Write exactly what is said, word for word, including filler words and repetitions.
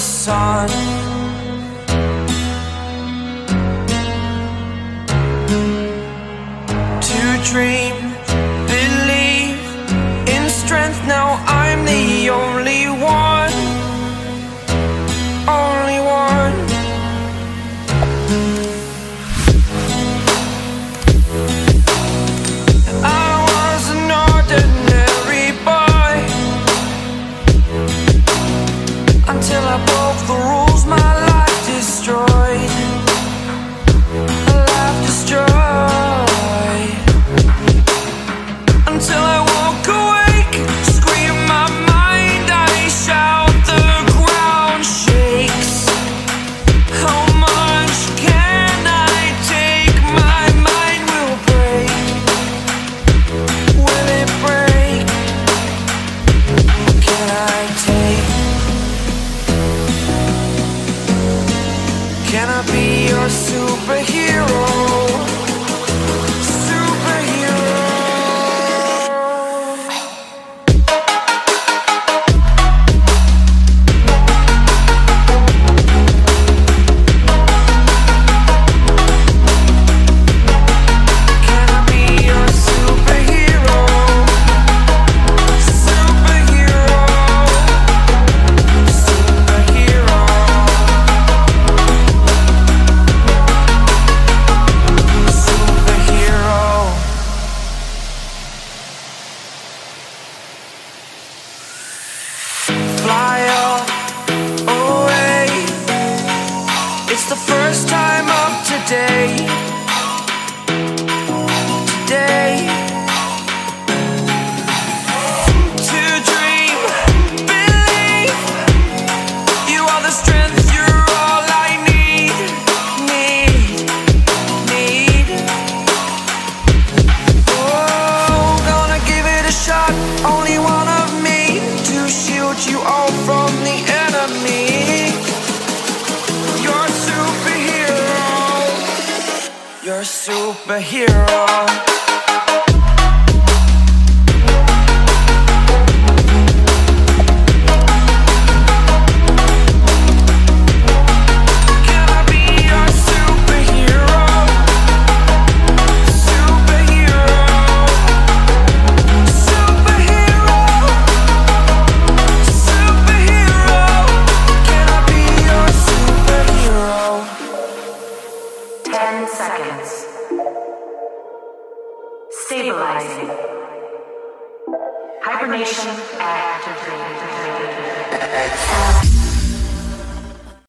sun. To dream, believe in strength. Now I'm the only one, only one. I was an ordinary boy until I broke the rules. My life destroyed, my life destroyed, until I woke awake, scream my mind, I shout, the ground shakes. How much can I take? My mind will break. Will it break? Can I take? Can I be your superhero? It's the first time of today, today, to dream, believe, you are the strength, you're all I need, need, need. Oh, gonna give it a shot, only one of me, to shield you all from the enemy. You're a superhero. Seconds. Stabilizing. Hibernation activated.